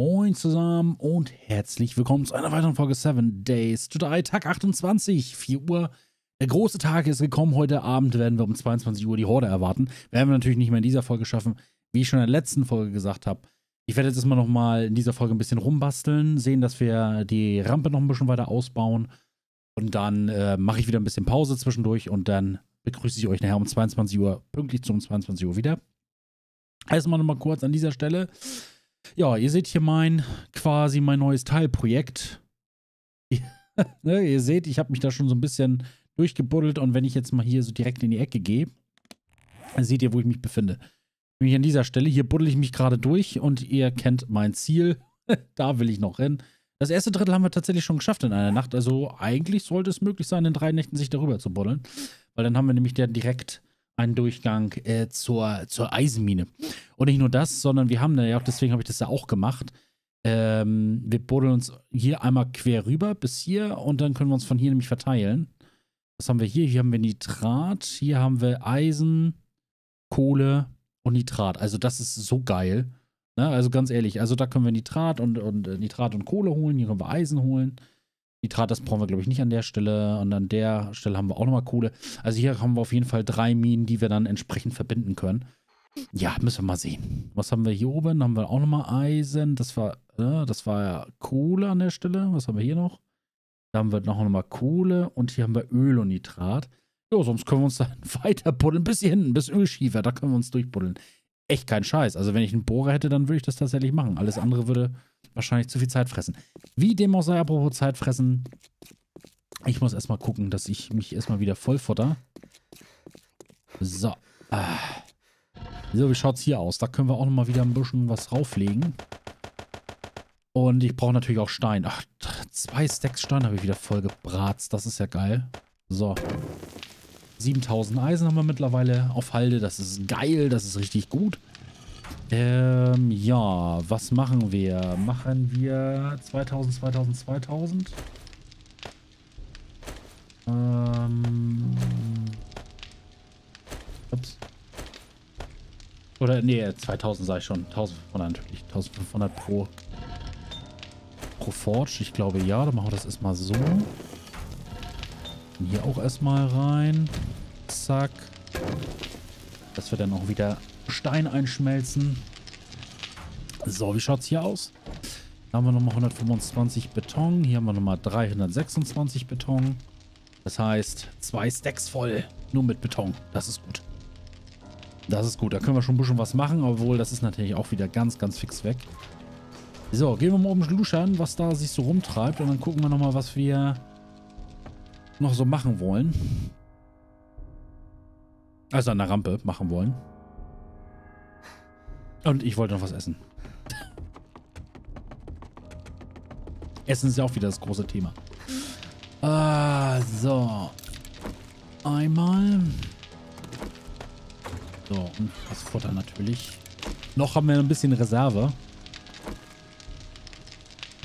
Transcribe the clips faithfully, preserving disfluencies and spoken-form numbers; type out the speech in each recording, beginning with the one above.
Moin zusammen und herzlich willkommen zu einer weiteren Folge seven Days to Die, Tag achtundzwanzig, vier Uhr. Der große Tag ist gekommen, heute Abend werden wir um zweiundzwanzig Uhr die Horde erwarten. Werden wir natürlich nicht mehr in dieser Folge schaffen, wie ich schon in der letzten Folge gesagt habe. Ich werde jetzt erstmal nochmal in dieser Folge ein bisschen rumbasteln, sehen, dass wir die Rampe noch ein bisschen weiter ausbauen. Und dann äh, mache ich wieder ein bisschen Pause zwischendurch und dann begrüße ich euch nachher um zweiundzwanzig Uhr, pünktlich zu um zweiundzwanzig Uhr wieder. Erstmal nochmal kurz an dieser Stelle. Ja, ihr seht hier mein, quasi mein neues Teilprojekt. Ne, ihr seht, ich habe mich da schon so ein bisschen durchgebuddelt und wenn ich jetzt mal hier so direkt in die Ecke gehe, dann seht ihr, wo ich mich befinde. Nämlich an dieser Stelle, hier buddel ich mich gerade durch und ihr kennt mein Ziel. Da will ich noch hin. Das erste Drittel haben wir tatsächlich schon geschafft in einer Nacht, also eigentlich sollte es möglich sein, in drei Nächten sich darüber zu buddeln, weil dann haben wir nämlich dann direkt einen Durchgang äh, zur, zur Eisenmine. Und nicht nur das, sondern wir haben da ja auch, deswegen habe ich das ja auch gemacht, ähm, wir buddeln uns hier einmal quer rüber bis hier und dann können wir uns von hier nämlich verteilen. Was haben wir hier? Hier haben wir Nitrat, hier haben wir Eisen, Kohle und Nitrat. Also das ist so geil. Ne? Also ganz ehrlich, also da können wir Nitrat und, und äh, Nitrat und Kohle holen, hier können wir Eisen holen. Nitrat, das brauchen wir, glaube ich, nicht an der Stelle. Und an der Stelle haben wir auch nochmal Kohle. Also hier haben wir auf jeden Fall drei Minen, die wir dann entsprechend verbinden können. Ja, müssen wir mal sehen. Was haben wir hier oben? Haben wir auch nochmal Eisen. Das war, äh, das war ja Kohle an der Stelle. Was haben wir hier noch? Da haben wir noch nochmal Kohle. Und hier haben wir Öl und Nitrat. Jo, sonst können wir uns dann weiter buddeln. Bis hier hinten, bis Ölschiefer. Da können wir uns durchbuddeln. Echt kein Scheiß. Also wenn ich einen Bohrer hätte, dann würde ich das tatsächlich machen. Alles andere würde wahrscheinlich zu viel Zeit fressen. Wie dem auch sei, apropos Zeit fressen. Ich muss erstmal gucken, dass ich mich erstmal wieder vollfutter. So. Ah. So, wie schaut's hier aus? Da können wir auch nochmal wieder ein bisschen was rauflegen. Und ich brauche natürlich auch Stein. Ach, zwei Stacks Stein habe ich wieder voll gebratzt. Das ist ja geil. So. siebentausend Eisen haben wir mittlerweile auf Halde. Das ist geil. Das ist richtig gut. Ähm, ja, was machen wir? Machen wir zweitausend, zweitausend, zweitausend? Ähm. Ups. Oder, nee, zweitausend sage ich schon. eintausendfünfhundert natürlich. eintausendfünfhundert pro. Pro Forge. Ich glaube, ja. Dann machen wir das erstmal so. Und hier auch erstmal rein. Zack. Dass wir dann auch wieder Stein einschmelzen. So, wie schaut es hier aus? Da haben wir nochmal hundertfünfundzwanzig Beton. Hier haben wir nochmal dreihundertsechsundzwanzig Beton. Das heißt, zwei Stacks voll. Nur mit Beton. Das ist gut. Das ist gut. Da können wir schon ein bisschen was machen. Obwohl, das ist natürlich auch wieder ganz, ganz fix weg. So, gehen wir mal oben luschern, was da sich so rumtreibt. Und dann gucken wir nochmal, was wir noch so machen wollen. Also an der Rampe machen wollen. Und ich wollte noch was essen. Essen ist ja auch wieder das große Thema. Ah, so. Einmal. So, und das Futter natürlich. Noch haben wir ein bisschen Reserve.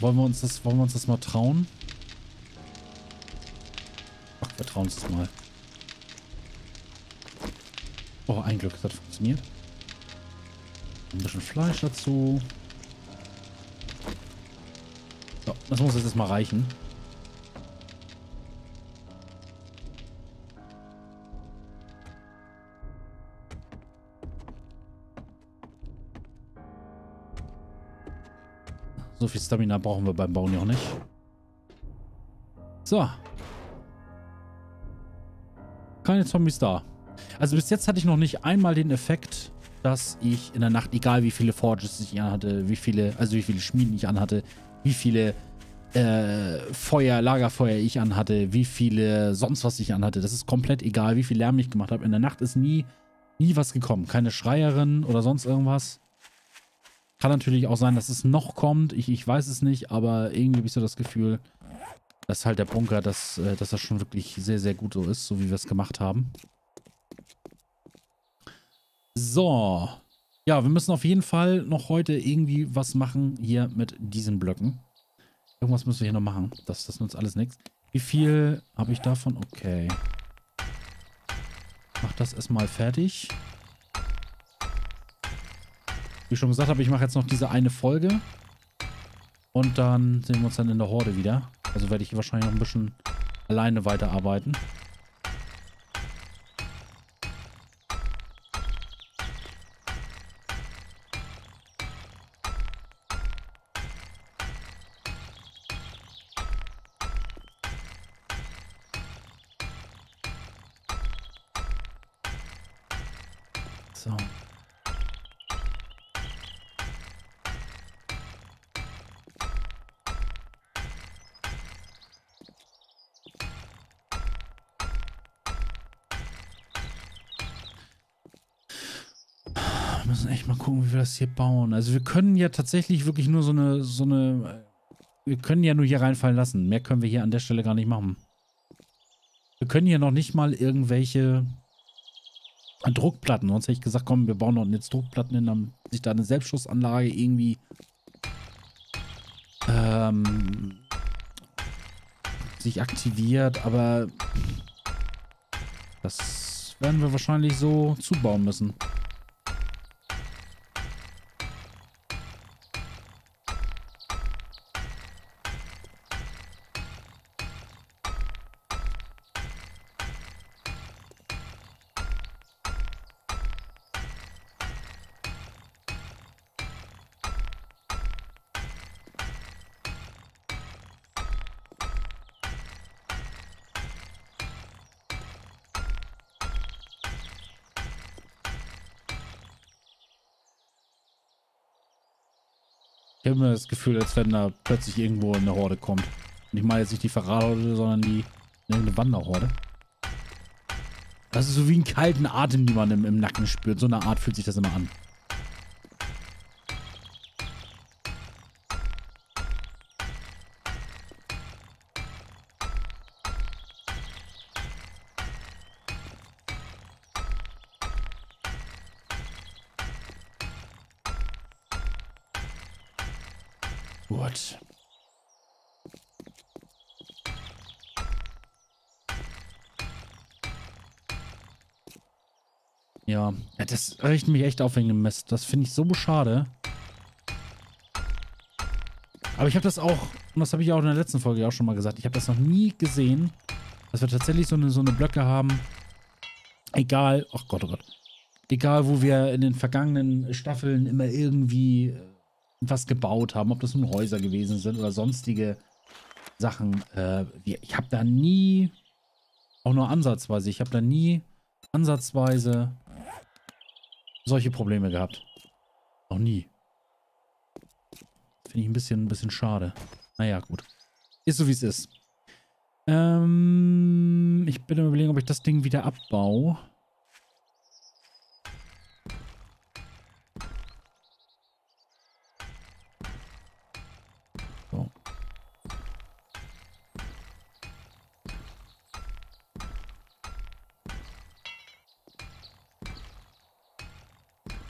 Wollen wir uns das, wollen wir uns das mal trauen? Ach, wir trauen uns das mal. Oh, ein Glück, das hat funktioniert. Ein bisschen Fleisch dazu. So, das muss jetzt mal reichen. So viel Stamina brauchen wir beim Bauen ja auch nicht. So. Keine Zombies da. Also bis jetzt hatte ich noch nicht einmal den Effekt, dass ich in der Nacht, egal wie viele Forges ich anhatte, wie viele, also wie viele Schmieden ich anhatte, wie viele äh, Feuer, Lagerfeuer ich anhatte, wie viele sonst was ich anhatte. Das ist komplett egal, wie viel Lärm ich gemacht habe. In der Nacht ist nie, nie was gekommen. Keine Schreierin oder sonst irgendwas. Kann natürlich auch sein, dass es noch kommt. Ich, ich weiß es nicht, aber irgendwie habe ich so das Gefühl, dass halt der Bunker, dass, dass das schon wirklich sehr, sehr gut so ist, so wie wir es gemacht haben. So, ja, wir müssen auf jeden Fall noch heute irgendwie was machen hier mit diesen Blöcken. Irgendwas müssen wir hier noch machen. Das, das nutzt alles nichts. Wie viel habe ich davon? Okay. Mach das erstmal fertig. Wie ich schon gesagt habe, ich mache jetzt noch diese eine Folge. Und dann sehen wir uns dann in der Horde wieder. Also werde ich wahrscheinlich noch ein bisschen alleine weiterarbeiten. So. Wir müssen echt mal gucken, wie wir das hier bauen. Also wir können ja tatsächlich wirklich nur so eine, so eine... Wir können ja nur hier reinfallen lassen. Mehr können wir hier an der Stelle gar nicht machen. Wir können hier noch nicht mal irgendwelche... An Druckplatten. Sonst hätte ich gesagt, komm, wir bauen noch jetzt Druckplatten hin, damit sich da eine Selbstschussanlage irgendwie ähm, sich aktiviert. Aber das werden wir wahrscheinlich so zubauen müssen. Ich habe immer das Gefühl, als wenn da plötzlich irgendwo eine Horde kommt. Und ich meine jetzt nicht die Verrathorde, sondern die eine Wanderhorde. Das ist so wie einen kalten Atem, den man im, im Nacken spürt. So eine Art fühlt sich das immer an. Gut. Ja, das riecht mich echt auf wegen dem Mist. Das finde ich so schade. Aber ich habe das auch, und das habe ich auch in der letzten Folge auch schon mal gesagt, ich habe das noch nie gesehen, dass wir tatsächlich so eine, so eine Blöcke haben. Egal, ach Gott, oh Gott. Egal, wo wir in den vergangenen Staffeln immer irgendwie... was gebaut haben, ob das nun Häuser gewesen sind oder sonstige Sachen. Äh, ich habe da nie, auch nur ansatzweise, ich habe da nie ansatzweise solche Probleme gehabt. Noch nie. Finde ich ein bisschen, ein bisschen schade. Naja, gut. Ist so, wie es ist. Ähm, ich bin am Überlegen, ob ich das Ding wieder abbaue.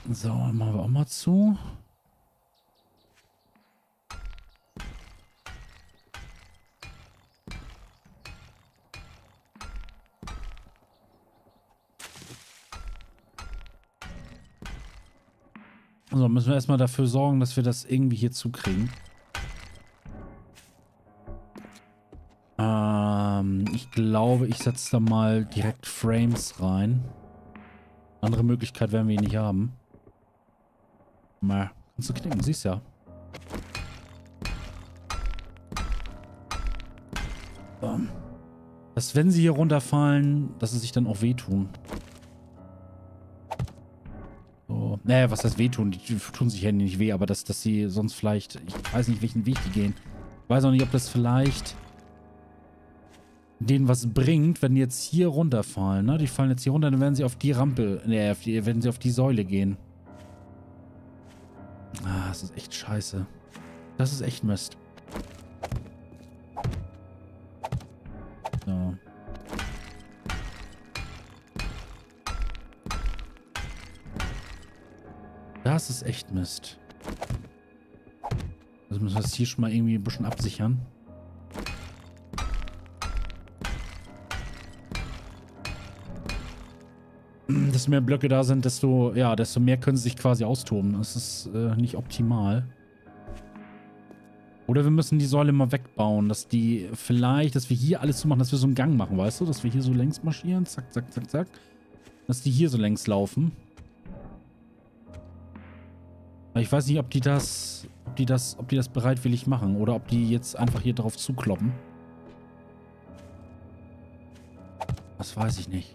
So, machen wir auch mal zu. So, müssen wir erstmal dafür sorgen, dass wir das irgendwie hier zukriegen. Ähm, ich glaube, ich setze da mal direkt Frames rein. Andere Möglichkeit werden wir hier nicht haben. Mal. Kannst du knicken, siehst ja. Um. Dass wenn sie hier runterfallen, dass sie sich dann auch wehtun. So. Naja, was heißt wehtun? Die tun sich ja nicht weh, aber dass, dass sie sonst vielleicht... Ich weiß nicht, welchen Weg die gehen. Ich weiß auch nicht, ob das vielleicht denen was bringt, wenn die jetzt hier runterfallen. Ne? Die fallen jetzt hier runter, dann werden sie auf die Rampe... Ne, auf die, werden sie auf die Säule gehen. Ah, das ist echt scheiße. Das ist echt Mist. So. Das ist echt Mist. Also müssen wir das hier schon mal irgendwie ein bisschen absichern. Desto mehr Blöcke da sind, desto, ja, desto mehr können sie sich quasi austoben. Das ist äh, nicht optimal. Oder wir müssen die Säule mal wegbauen, dass die vielleicht, dass wir hier alles zumachen, dass wir so einen Gang machen, weißt du? Dass wir hier so längs marschieren, zack, zack, zack, zack. Dass die hier so längs laufen. Aber ich weiß nicht, ob die das, ob die das, ob die das bereitwillig machen oder ob die jetzt einfach hier drauf zukloppen. Das weiß ich nicht.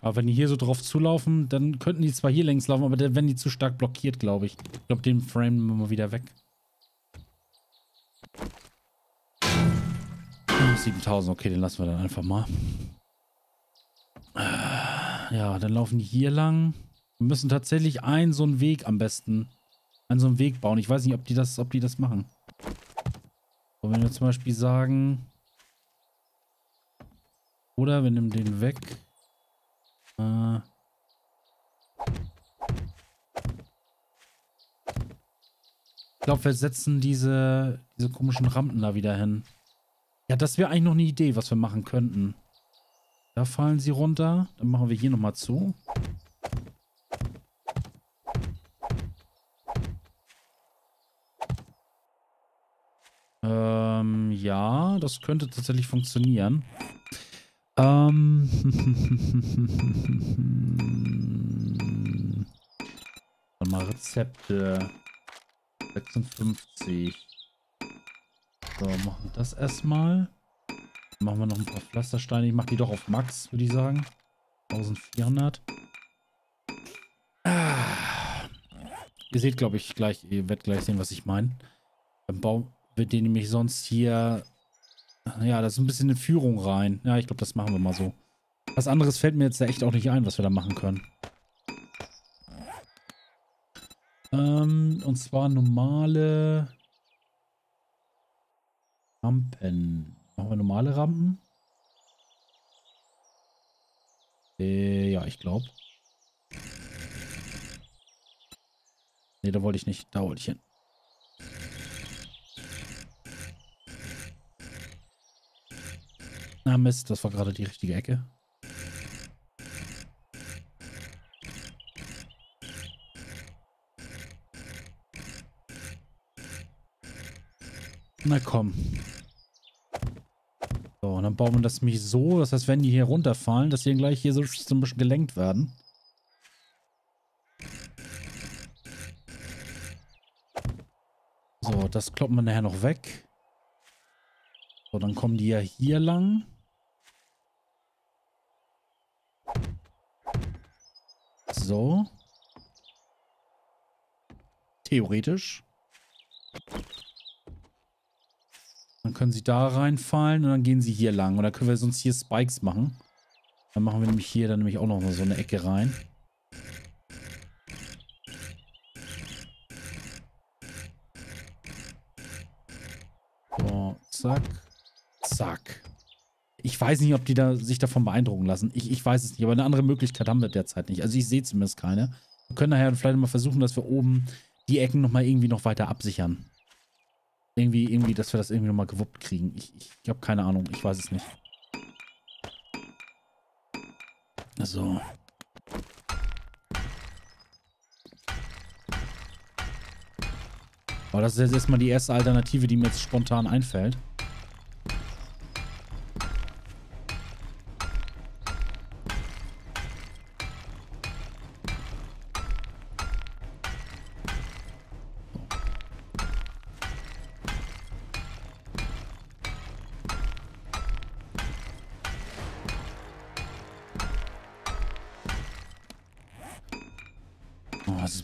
Aber wenn die hier so drauf zulaufen, dann könnten die zwar hier längs laufen, aber dann werden die zu stark blockiert, glaube ich. Ich glaube, den framen wir mal wieder weg. siebentausend, okay, den lassen wir dann einfach mal. Ja, dann laufen die hier lang. Wir müssen tatsächlich einen so einen Weg am besten, einen so einen Weg bauen. Ich weiß nicht, ob die das, ob die das machen. So, wenn wir zum Beispiel sagen, oder wir nehmen den weg. Äh. Ich glaube, wir setzen diese, diese komischen Rampen da wieder hin. Ja, das wäre eigentlich noch eine Idee, was wir machen könnten. Da fallen sie runter. Dann machen wir hier nochmal zu. Ähm, ja, das könnte tatsächlich funktionieren. Ähm. Mal Rezepte. sechsundfünfzig. So, machen wir das erstmal. Machen wir noch ein paar Pflastersteine. Ich mache die doch auf Max, würde ich sagen. eintausendvierhundert. Ah. Ihr seht, glaube ich, gleich, ihr werdet gleich sehen, was ich meine. Beim Bau wird den nämlich sonst hier. Ja, das ist ein bisschen eine Führung rein. Ja, ich glaube, das machen wir mal so. Was anderes fällt mir jetzt da echt auch nicht ein, was wir da machen können. Ähm, und zwar normale Rampen. Machen wir normale Rampen? Äh, ja, ich glaube. Ne, da wollte ich nicht. Da wollte ich hin. Ah, Mist, das war gerade die richtige Ecke. Na komm. So, und dann bauen wir das nämlich so, das heißt, wenn die hier runterfallen, dass die dann gleich hier so ein bisschen gelenkt werden. So, das kloppen wir nachher noch weg. So, dann kommen die ja hier lang. So. Theoretisch. Dann können sie da reinfallen und dann gehen sie hier lang. Oder können wir sonst hier Spikes machen. Dann machen wir nämlich hier dann nämlich auch noch mal so eine Ecke rein. So, zack. Zack. Ich weiß nicht, ob die da sich davon beeindrucken lassen. Ich, ich weiß es nicht, aber eine andere Möglichkeit haben wir derzeit nicht. Also ich sehe zumindest keine. Wir können daher vielleicht mal versuchen, dass wir oben die Ecken nochmal irgendwie noch weiter absichern. Irgendwie, irgendwie, dass wir das irgendwie nochmal gewuppt kriegen. Ich, ich, ich habe keine Ahnung, ich weiß es nicht. So. Aber das ist jetzt erstmal die erste Alternative, die mir jetzt spontan einfällt.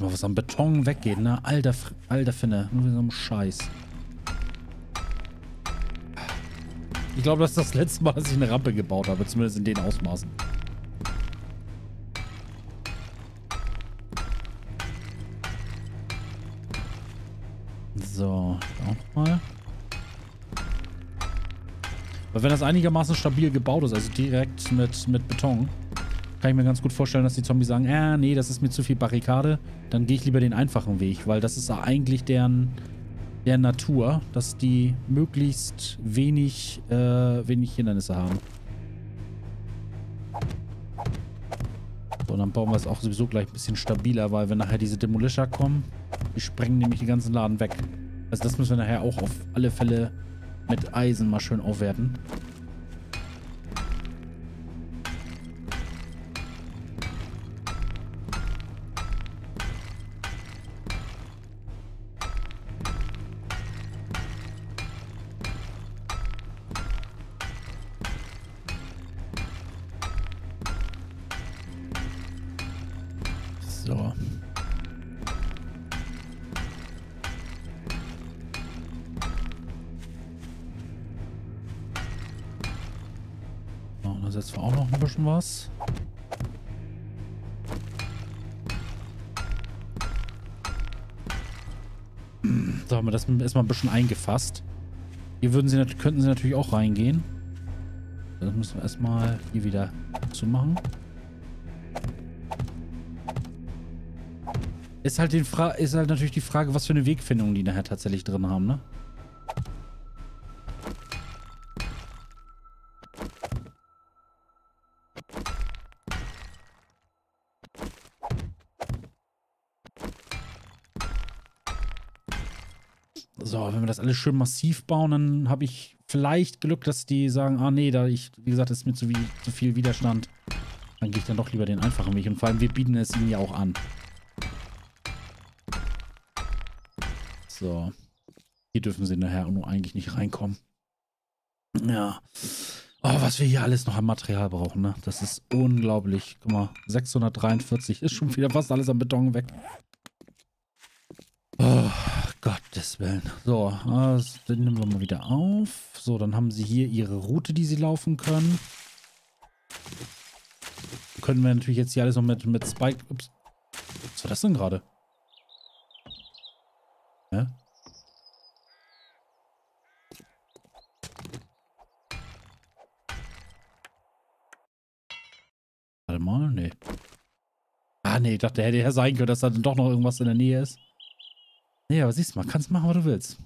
Was am Beton weggeht, ne? Alter, alter Finne. Nur so ein Scheiß. Ich glaube, das ist das letzte Mal, dass ich eine Rampe gebaut habe, zumindest in den Ausmaßen. So, auch mal. Weil wenn das einigermaßen stabil gebaut ist, also direkt mit, mit Beton, kann ich mir ganz gut vorstellen, dass die Zombies sagen, äh, nee, das ist mir zu viel Barrikade, dann gehe ich lieber den einfachen Weg, weil das ist eigentlich deren, deren Natur, dass die möglichst wenig, äh, wenig Hindernisse haben. So, dann bauen wir es auch sowieso gleich ein bisschen stabiler, weil wenn nachher diese Demolisher kommen, die sprengen nämlich den ganzen Laden weg. Also das müssen wir nachher auch auf alle Fälle mit Eisen mal schön aufwerten. So. Dann setzen wir auch noch ein bisschen was. So, haben wir das erstmal ein bisschen eingefasst. Hier würden sie, könnten sie natürlich auch reingehen. Das müssen wir erstmal hier wieder zumachen. Ist halt, den Fra ist halt natürlich die Frage, was für eine Wegfindung die nachher tatsächlich drin haben, ne? So, wenn wir das alles schön massiv bauen, dann habe ich vielleicht Glück, dass die sagen, ah nee, da ich, wie gesagt, das ist mir zu, zu viel Widerstand. Dann gehe ich dann doch lieber den einfachen Weg. Und vor allem, wir bieten es ihnen ja auch an. So, hier dürfen sie nachher nur eigentlich nicht reinkommen. Ja, oh, was wir hier alles noch an Material brauchen, ne? Das ist unglaublich. Guck mal, sechshundertdreiundvierzig ist schon wieder fast alles am Beton weg. Oh, Gottes Willen. So, das nehmen wir mal wieder auf. So, dann haben sie hier ihre Route, die sie laufen können. Können wir natürlich jetzt hier alles noch mit, mit Spike... Ups. Was war das denn gerade? Ja? Warte mal, nee. Ah, nee, ich dachte, hätte ja sein können, dass da dann doch noch irgendwas in der Nähe ist. Nee, aber siehst du mal, kannst machen, was du willst.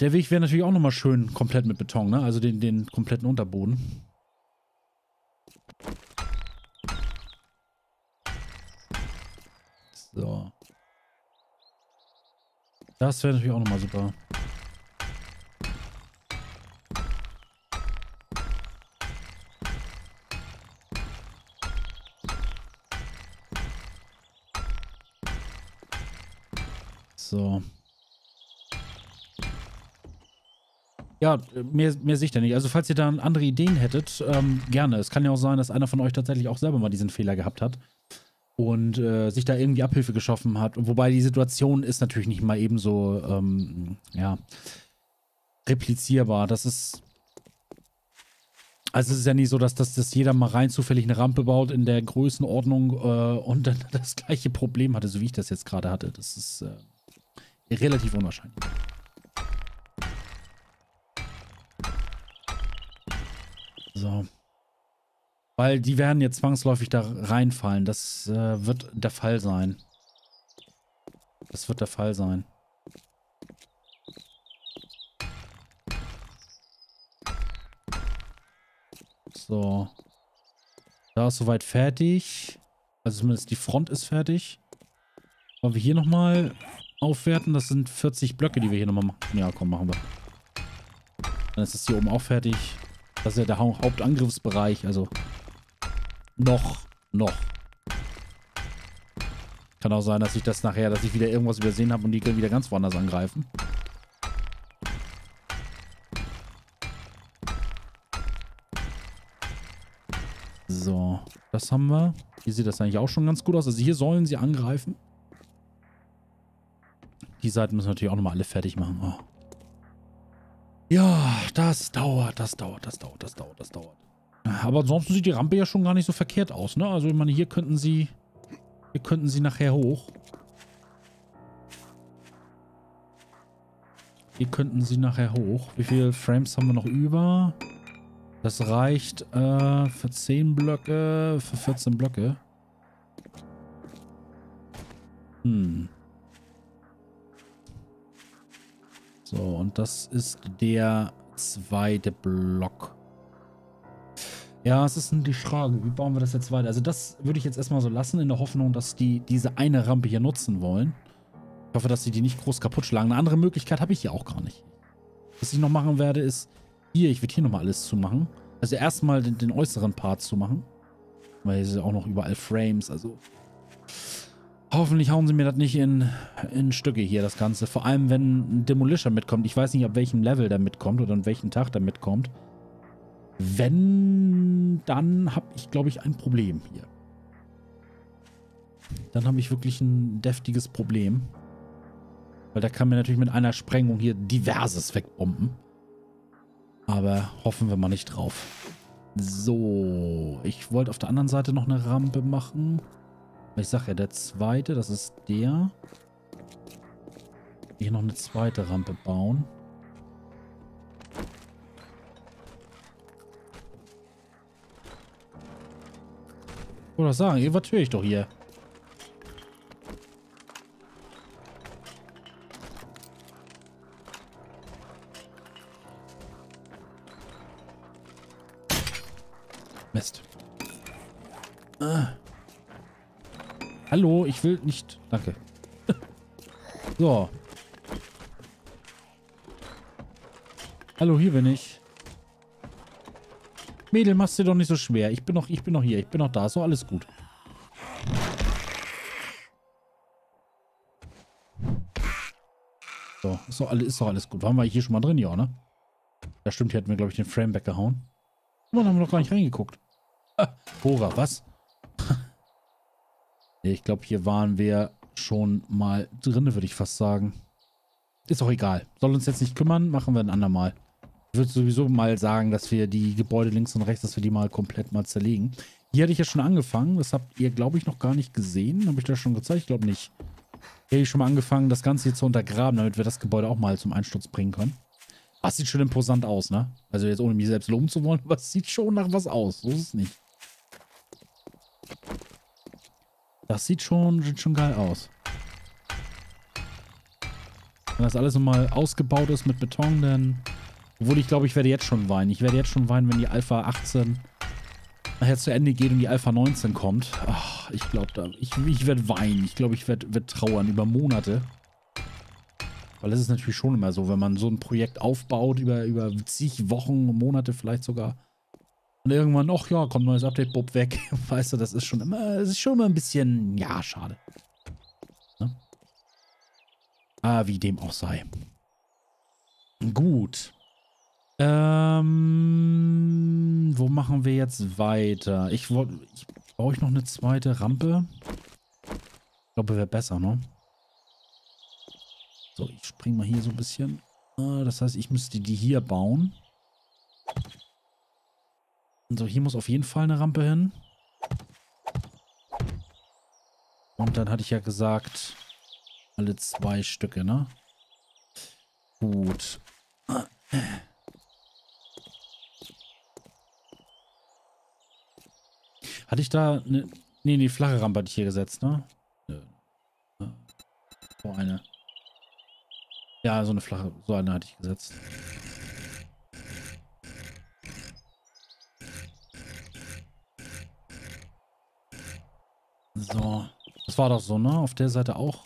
Der Weg wäre natürlich auch nochmal schön komplett mit Beton, ne? Also den, den kompletten Unterboden. So. Das wäre natürlich auch nochmal super. So. Ja, mehr, mehr sehe ich da nicht. Also falls ihr da andere Ideen hättet, ähm, gerne. Es kann ja auch sein, dass einer von euch tatsächlich auch selber mal diesen Fehler gehabt hat. Und äh, sich da irgendwie Abhilfe geschaffen hat. Wobei die Situation ist natürlich nicht mal eben so, ähm, ja, replizierbar. Das ist, also es ist ja nicht so, dass das dass jeder mal rein zufällig eine Rampe baut in der Größenordnung äh, und dann das gleiche Problem hatte, so wie ich das jetzt gerade hatte. Das ist äh, relativ unwahrscheinlich. So. Weil die werden jetzt zwangsläufig da reinfallen. Das äh, wird der Fall sein. Das wird der Fall sein. So. Da ist soweit fertig. Also zumindest die Front ist fertig. Wollen wir hier nochmal aufwerten? Das sind vierzig Blöcke, die wir hier nochmal machen. Ja, komm, machen wir. Dann ist das hier oben auch fertig. Das ist ja der Hau- Hauptangriffsbereich. Also... Noch, noch. Kann auch sein, dass ich das nachher, dass ich wieder irgendwas übersehen habe und die können wieder ganz woanders angreifen. So, das haben wir. Hier sieht das eigentlich auch schon ganz gut aus. Also hier sollen sie angreifen. Die Seiten müssen wir natürlich auch nochmal alle fertig machen. Oh. Ja, das dauert, das dauert, das dauert, das dauert, das dauert. Aber ansonsten sieht die Rampe ja schon gar nicht so verkehrt aus, ne? Also ich meine, hier könnten sie, hier könnten sie nachher hoch. Hier könnten sie nachher hoch. Wie viele Frames haben wir noch über? Das reicht äh, für zehn Blöcke, für vierzehn Blöcke. Hm. So, und das ist der zweite Block. Ja, es ist die Frage, wie bauen wir das jetzt weiter? Also das würde ich jetzt erstmal so lassen, in der Hoffnung, dass die diese eine Rampe hier nutzen wollen. Ich hoffe, dass sie die nicht groß kaputt schlagen. Eine andere Möglichkeit habe ich hier auch gar nicht. Was ich noch machen werde, ist hier, ich werde hier nochmal alles zumachen. Also erstmal den, den äußeren Part zumachen. Weil hier sind auch noch überall Frames, also hoffentlich hauen sie mir das nicht in, in Stücke hier, das Ganze. Vor allem, wenn ein Demolisher mitkommt. Ich weiß nicht, ab welchem Level der mitkommt oder an welchem Tag der mitkommt. Wenn, dann habe ich, glaube ich, ein Problem hier. Dann habe ich wirklich ein deftiges Problem. Weil der kann mir natürlich mit einer Sprengung hier diverses wegbomben. Aber hoffen wir mal nicht drauf. So, ich wollte auf der anderen Seite noch eine Rampe machen. Ich sag ja, der zweite, das ist der. Hier noch eine zweite Rampe bauen. Ich wollte sagen, ihr übertür ich doch hier. Mist. Ah. Hallo, ich will nicht... Danke. So. Hallo, hier bin ich. Mädel, machst du dir doch nicht so schwer. Ich bin noch, ich bin noch hier, ich bin noch da. So, alles gut. So, ist doch, ist doch alles gut. Waren wir hier schon mal drin? Ja, ne? Ja, stimmt, hier hätten wir, glaube ich, den Frame weggehauen. Oh, da haben wir noch gar nicht reingeguckt. Ah, Hora, was? Ich glaube, hier waren wir schon mal drin, würde ich fast sagen. Ist auch egal. Soll uns jetzt nicht kümmern, machen wir ein andermal. Ich würde sowieso mal sagen, dass wir die Gebäude links und rechts, dass wir die mal komplett mal zerlegen. Hier hatte ich ja schon angefangen. Das habt ihr, glaube ich, noch gar nicht gesehen. Habe ich das schon gezeigt? Ich glaube nicht. Hier habe ich schon mal angefangen, das Ganze hier zu untergraben, damit wir das Gebäude auch mal zum Einsturz bringen können. Das sieht schon imposant aus, ne? Also jetzt ohne mich selbst loben zu wollen, aber es sieht schon nach was aus. So ist es nicht. Das sieht schon, sieht schon geil aus. Wenn das alles nochmal ausgebaut ist mit Beton, dann... Obwohl, ich glaube, ich werde jetzt schon weinen. Ich werde jetzt schon weinen, wenn die Alpha achtzehn nachher zu Ende geht und die Alpha neunzehn kommt. Ach, ich glaube, da, ich, ich werde weinen. Ich glaube, ich werde, werde trauern über Monate. Weil es ist natürlich schon immer so, wenn man so ein Projekt aufbaut, über, über zig Wochen, Monate vielleicht sogar. Und irgendwann, ach ja, kommt neues Update, bupp, weg. Weißt du, das ist schon immer, es ist schon immer ein bisschen, ja, schade. Ne? Ah, wie dem auch sei. Gut. Ähm, wo machen wir jetzt weiter? Ich wollte, ich brauche ich noch eine zweite Rampe? Ich glaube, wäre besser, ne? So, ich springe mal hier so ein bisschen. Das heißt, ich müsste die hier bauen. So, hier muss auf jeden Fall eine Rampe hin. Und dann hatte ich ja gesagt, alle zwei Stücke, ne? Gut. Hatte ich da eine... Nee, die flache Rampe hatte ich hier gesetzt, ne? Nö. So eine. Ja, so eine flache... So eine hatte ich gesetzt. So, das war doch so, ne? Auf der Seite auch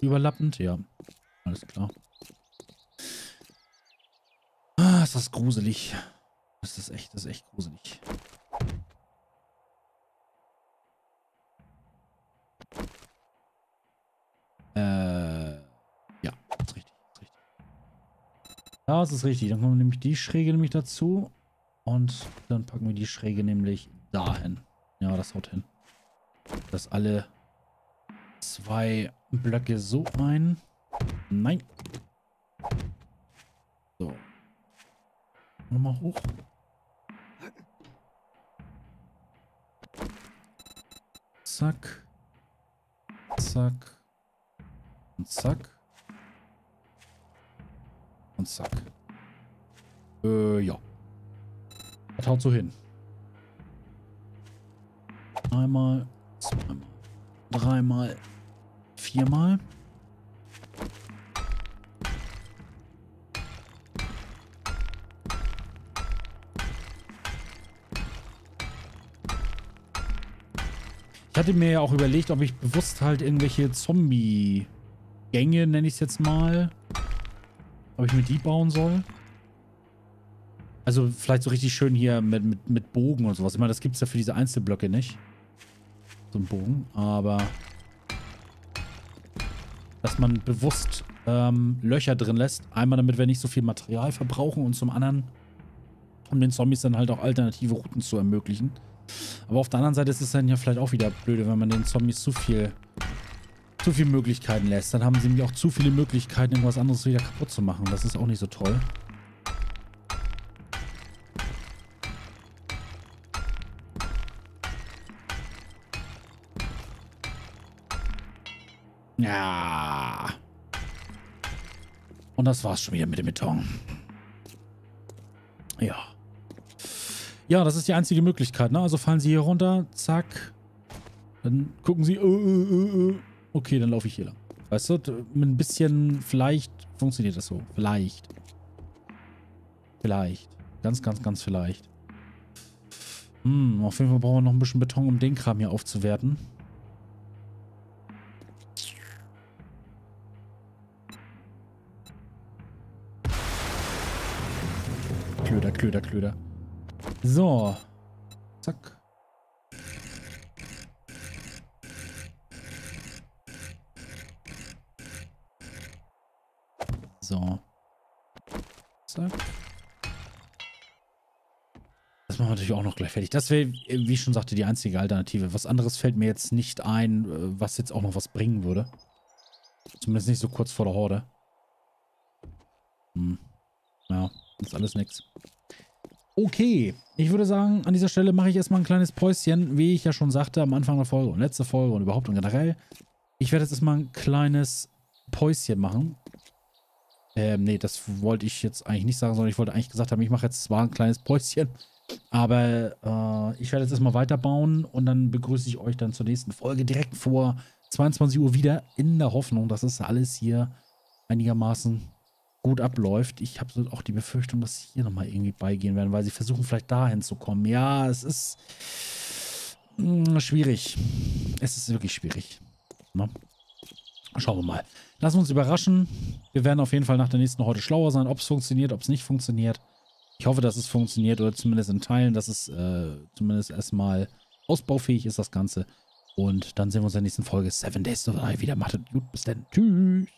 überlappend, ja. Alles klar. Ah, ist das gruselig. Das ist echt, das ist echt gruselig. Äh, ja, ist richtig, ist richtig. Ja, das ist richtig. Dann kommen nämlich die Schräge nämlich dazu und dann packen wir die Schräge nämlich dahin. Ja, das haut hin. Dass alle zwei Blöcke so ein. Nein. So. nochmal hoch. Zack. Zack. Und zack. Und zack. Äh, ja. Das haut so hin. Einmal, zweimal, dreimal, viermal. Ich hatte mir ja auch überlegt, ob ich bewusst halt irgendwelche Zombie-Gänge, nenne ich es jetzt mal, ob ich mir die bauen soll. Also vielleicht so richtig schön hier mit, mit, mit Bogen und sowas. Ich meine, das gibt es ja für diese Einzelblöcke nicht. So einen Bogen. Aber dass man bewusst ähm, Löcher drin lässt. Einmal, damit wir nicht so viel Material verbrauchen. Und zum anderen, um den Zombies dann halt auch alternative Routen zu ermöglichen. Aber auf der anderen Seite ist es dann ja vielleicht auch wieder blöde, wenn man den Zombies zu viel, zu viel Möglichkeiten lässt. Dann haben sie nämlich auch zu viele Möglichkeiten, irgendwas anderes wieder kaputt zu machen. Das ist auch nicht so toll. Ja. Und das war's schon wieder mit dem Beton. Ja. Ja, das ist die einzige Möglichkeit, ne? Also fallen sie hier runter, zack. Dann gucken sie, äh, äh, äh. Okay, dann laufe ich hier lang. Weißt du, mit ein bisschen, vielleicht funktioniert das so. Vielleicht. Vielleicht. Ganz, ganz, ganz vielleicht. Hm, auf jeden Fall brauchen wir noch ein bisschen Beton, um den Kram hier aufzuwerten. Klöder, Klöder, Klöder. So. Zack. So. Zack. Das machen wir natürlich auch noch gleich fertig. Das wäre, wie ich schon sagte, die einzige Alternative. Was anderes fällt mir jetzt nicht ein, was jetzt auch noch was bringen würde. Zumindest nicht so kurz vor der Horde. Hm. Ja. Das ist alles nichts. Okay, ich würde sagen, an dieser Stelle mache ich erstmal ein kleines Päuschen, wie ich ja schon sagte am Anfang der Folge und letzte Folge und überhaupt und generell. Ich werde jetzt erstmal ein kleines Päuschen machen. Ähm, nee, das wollte ich jetzt eigentlich nicht sagen, sondern ich wollte eigentlich gesagt haben, ich mache jetzt zwar ein kleines Päuschen, aber äh, ich werde jetzt erstmal weiterbauen und dann begrüße ich euch dann zur nächsten Folge direkt vor zweiundzwanzig Uhr wieder, in der Hoffnung, dass es alles hier einigermaßen gut abläuft. Ich habe so auch die Befürchtung, dass sie hier nochmal irgendwie beigehen werden, weil sie versuchen vielleicht dahin zu kommen. Ja, es ist schwierig. Es ist wirklich schwierig. Na? Schauen wir mal. Lassen wir uns überraschen. Wir werden auf jeden Fall nach der nächsten Horde schlauer sein, ob es funktioniert, ob es nicht funktioniert. Ich hoffe, dass es funktioniert oder zumindest in Teilen, dass es äh, zumindest erstmal ausbaufähig ist, das Ganze. Und dann sehen wir uns in der nächsten Folge seven Days to Die wieder. Macht es gut. Bis dann. Tschüss.